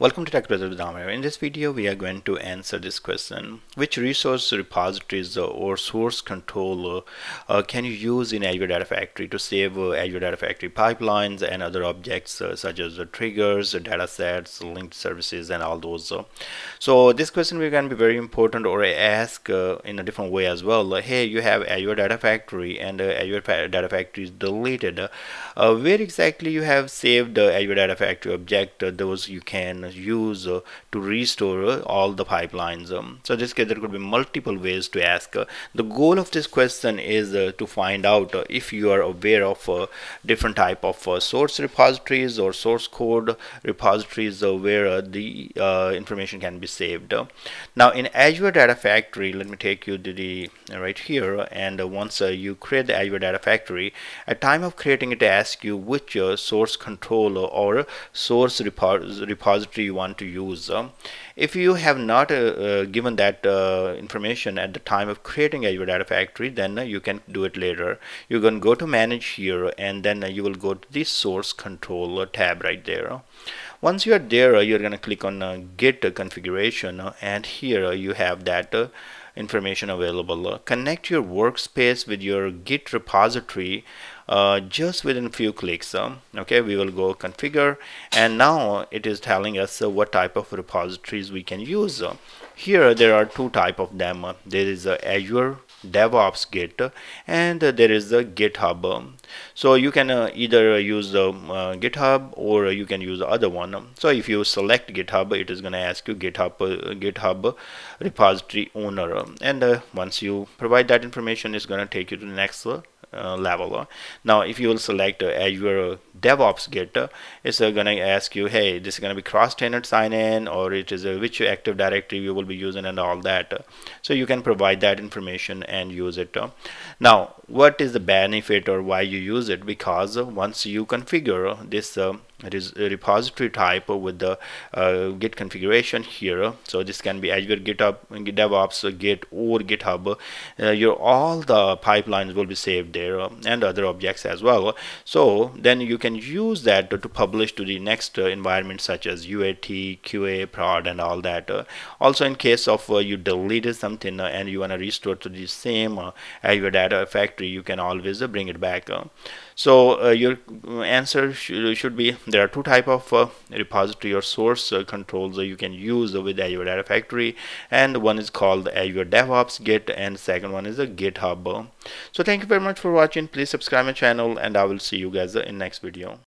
Welcome to Tech Brothers with Ameya. In this video, we are going to answer this question: which resource repositories or source controller can you use in Azure Data Factory to save Azure Data Factory pipelines and other objects such as triggers, datasets, linked services, and all those. So this question we can be very important, or ask in a different way as well. Hey, you have Azure Data Factory and Azure Data Factory is deleted. Where exactly you have saved the Azure Data Factory object? Those you can use to restore all the pipelines. So in this case, there could be multiple ways to ask. The goal of this question is to find out if you are aware of different type of source repositories or source code repositories where the information can be saved. Now in Azure Data Factory, let me take you to the right here, and once you create the Azure Data Factory, at time of creating it, ask you which source controller or source repository you want to use. If you have not given that information at the time of creating Azure Data Factory, then you can do it later. You're going to go to manage here, and then you will go to the source controller tab right there. Once you are there, you're going to click on Git configuration, and here you have that information available. Connect your workspace with your Git repository just within a few clicks. Okay, we will go configure, and now it is telling us what type of repositories we can use. Here there are two type of them. There is Azure DevOps Git, and there is the GitHub. So you can either use the GitHub, or you can use the other one. So if you select GitHub, it is going to ask you GitHub repository owner, and once you provide that information, it's going to take you to the next level. Now if you will select Azure DevOps Git, it's going to ask you, hey, this is going to be cross-tenant sign-in, or it is which Active Directory you will be using and all that. So you can provide that information and use it. Now what is the benefit or why you use it? Because once you configure this it is a repository type with the Git configuration here. So this can be Azure GitHub, DevOps Git, or GitHub. All the pipelines will be saved there, and other objects as well. So then you can use that to publish to the next environment, such as UAT, QA, prod, and all that. Also, in case of you deleted something and you want to restore to the same Azure Data Factory, you can always bring it back. So your answer should be, there are two type of repository or source controls you can use with Azure Data Factory, and one is called Azure DevOps Git, and second one is a GitHub. So thank you very much for watching. Please subscribe my channel, and I will see you guys in next video.